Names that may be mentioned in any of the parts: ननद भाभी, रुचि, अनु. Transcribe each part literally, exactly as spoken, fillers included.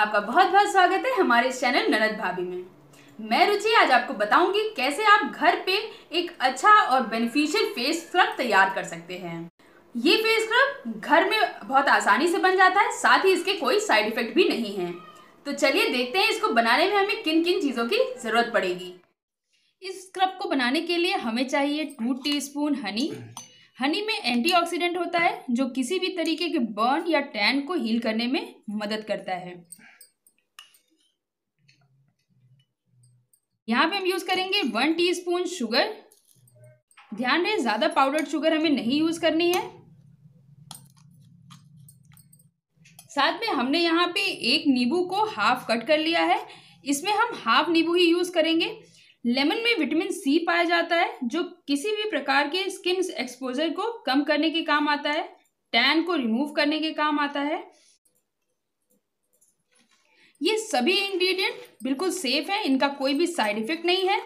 आपका बहुत बहुत स्वागत है हमारे चैनल ननद भाभी में। मैं रुचि आज आपको बताऊंगी कैसे आप घर पे एक अच्छा और बेनिफिशियल फेस स्क्रब तैयार कर सकते हैं। ये फेस स्क्रब घर में बहुत आसानी से बन जाता है, साथ ही इसके कोई साइड इफेक्ट भी नहीं है। तो चलिए देखते हैं इसको बनाने में हमें किन किन चीज़ों की ज़रूरत पड़ेगी। इस स्क्रब को बनाने के लिए हमें चाहिए two teaspoon honey. Honey में एंटीऑक्सीडेंट होता है जो किसी भी तरीके के बर्न या टैन को हील करने में मदद करता है। यहाँ पे हम यूज करेंगे वन टीस्पून शुगर। ध्यान रहे ज्यादा पाउडर्ड शुगर हमें नहीं यूज करनी है। साथ में हमने यहाँ पे एक नींबू को हाफ कट कर लिया है, इसमें हम हाफ नींबू ही यूज करेंगे। लेमन में विटामिन सी पाया जाता है जो किसी भी प्रकार के स्किन एक्सपोजर को कम करने के काम आता है, टैन को रिमूव करने के काम आता है। ये सभी इंग्रेडिएंट बिल्कुल सेफ है, इनका कोई भी साइड इफेक्ट नहीं है।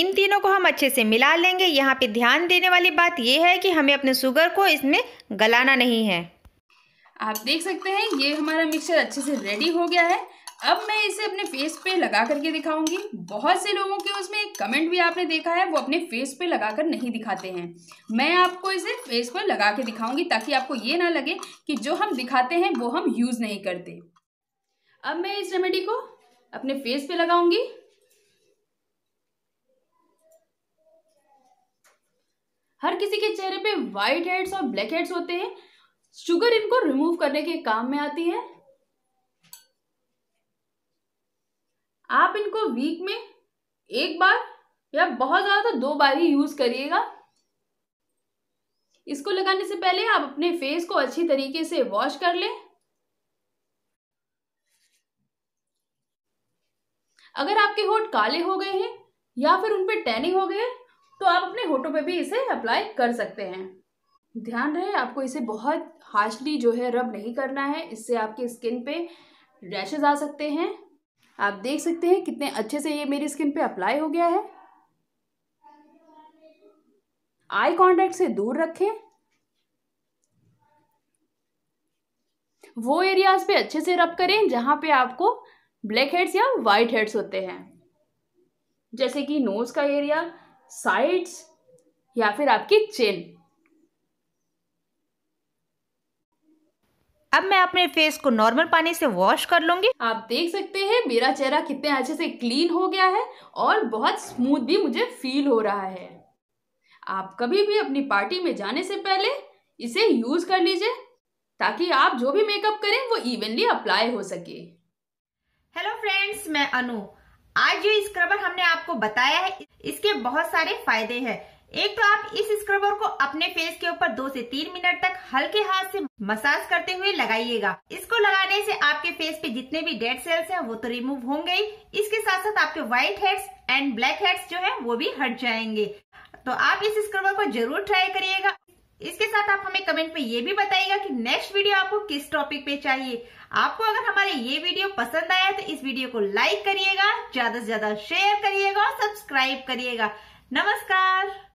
इन तीनों को हम अच्छे से मिला लेंगे। यहाँ पे ध्यान देने वाली बात यह है कि हमें अपने शुगर को इसमें गलाना नहीं है। आप देख सकते हैं ये हमारा मिक्सचर अच्छे से रेडी हो गया है। अब मैं इसे अपने फेस पे लगा करके दिखाऊंगी। बहुत से लोगों के उसमें एक कमेंट भी आपने देखा है, वो अपने फेस पे लगा कर नहीं दिखाते हैं। मैं आपको इसे फेस पर लगा के दिखाऊंगी ताकि आपको ये ना लगे कि जो हम दिखाते हैं वो हम यूज़ नहीं करते। अब मैं इस रेमेडी को अपने फेस पे लगाऊंगी। हर किसी के चेहरे पे वाइट हेड्स और ब्लैक हेड्स होते हैं, शुगर इनको रिमूव करने के काम में आती है। आप इनको वीक में एक बार या बहुत ज़्यादा तो दो बार ही यूज़ करिएगा। इसको लगाने से पहले आप अपने फेस को अच्छी तरीके से वॉश कर लें। अगर आपके होंठ काले हो गए हैं या फिर उन पर टैनिंग हो गई है तो आप अपने होठों पे भी इसे अप्लाई कर सकते हैं। ध्यान रहे आपको इसे बहुत हार्शली जो है रब नहीं करना है, इससे आपकी स्किन पे रैशेज आ सकते हैं। आप देख सकते हैं कितने अच्छे से ये मेरी स्किन पे अप्लाई हो गया है। आई कांटेक्ट से दूर रखें, वो एरियाज पे अच्छे से रब करें जहां पे आपको ब्लैक हेड्स या वाइट हेड्स होते हैं, जैसे कि नोज का एरिया, साइड्स या फिर आपकी चिन। अब मैं अपने फेस को नॉर्मल पानी से वॉश कर लूँगी। आप देख सकते हैं मेरा चेहरा कितने अच्छे से क्लीन हो गया है और बहुत स्मूथ भी मुझे फील हो रहा है। आप कभी भी अपनी पार्टी में जाने से पहले इसे यूज़ कर लीजिए ताकि आप जो भी मेकअप करें वो इवनली अप्लाई हो सके। हेलो फ्रेंड्स, मैं अनु। आज जो स्क्रबर हमने आपको बताया है इसके बहुत सारे फायदे हैं। एक तो आप इस स्क्रबर को अपने फेस के ऊपर दो से तीन मिनट तक हल्के हाथ से मसाज करते हुए लगाइएगा। इसको लगाने से आपके फेस पे जितने भी डेड सेल्स हैं वो तो रिमूव होंगे ही, इसके साथ साथ आपके white heads and black heads जो है वो भी हट जाएंगे। तो आप इस स्क्रबर को जरूर ट्राई करिएगा। इसके साथ आप हमें कमेंट में ये भी बताइएगा कि नेक्स्ट वीडियो आपको किस टॉपिक पे चाहिए। आपको अगर हमारे ये वीडियो पसंद आया तो इस वीडियो को लाइक करिएगा, ज्यादा से ज्यादा शेयर करिएगा और सब्सक्राइब करिएगा। नमस्कार।